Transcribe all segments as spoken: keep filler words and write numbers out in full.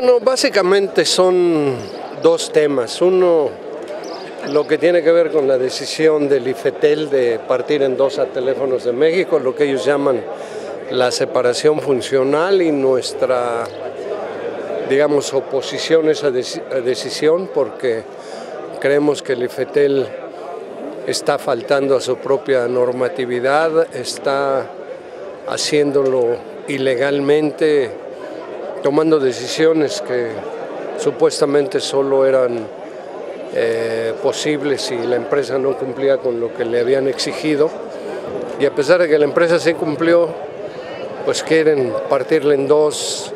Bueno, básicamente son dos temas. Uno, lo que tiene que ver con la decisión del IFETEL de partir en dos a Teléfonos de México, lo que ellos llaman la separación funcional, y nuestra, digamos, oposición a esa decisión, porque creemos que el IFETEL está faltando a su propia normatividad, está haciéndolo ilegalmente, tomando decisiones que supuestamente solo eran eh, posibles si la empresa no cumplía con lo que le habían exigido. Y a pesar de que la empresa sí cumplió, pues quieren partirle en dos,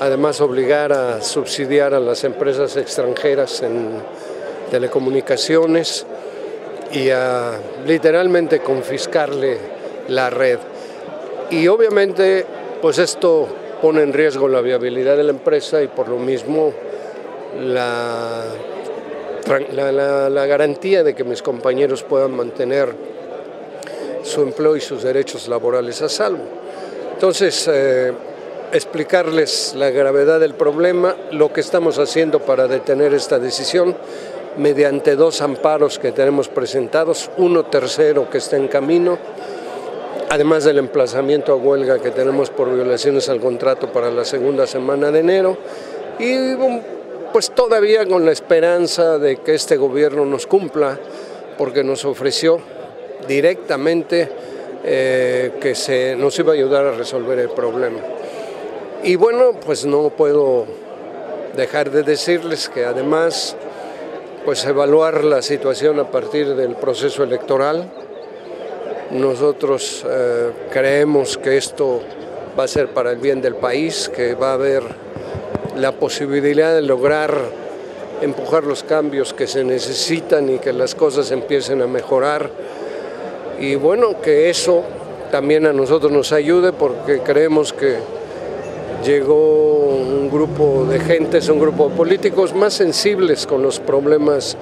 además obligar a subsidiar a las empresas extranjeras en telecomunicaciones y a literalmente confiscarle la red. Y obviamente, pues esto pone en riesgo la viabilidad de la empresa y por lo mismo la, la, la, la garantía de que mis compañeros puedan mantener su empleo y sus derechos laborales a salvo. Entonces, eh, explicarles la gravedad del problema, lo que estamos haciendo para detener esta decisión mediante dos amparos que tenemos presentados, uno tercero que está en camino, además del emplazamiento a huelga que tenemos por violaciones al contrato para la segunda semana de enero, y pues todavía con la esperanza de que este gobierno nos cumpla, porque nos ofreció directamente eh, que se nos iba a ayudar a resolver el problema. Y bueno, pues no puedo dejar de decirles que además, pues evaluar la situación a partir del proceso electoral. Nosotros eh, creemos que esto va a ser para el bien del país, que va a haber la posibilidad de lograr empujar los cambios que se necesitan y que las cosas empiecen a mejorar. Y bueno, que eso también a nosotros nos ayude, porque creemos que llegó un grupo de gentes, un grupo de políticos más sensibles con los problemas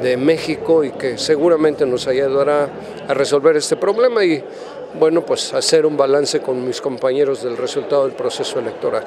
de México, y que seguramente nos ayudará a resolver este problema y, bueno, pues hacer un balance con mis compañeros del resultado del proceso electoral.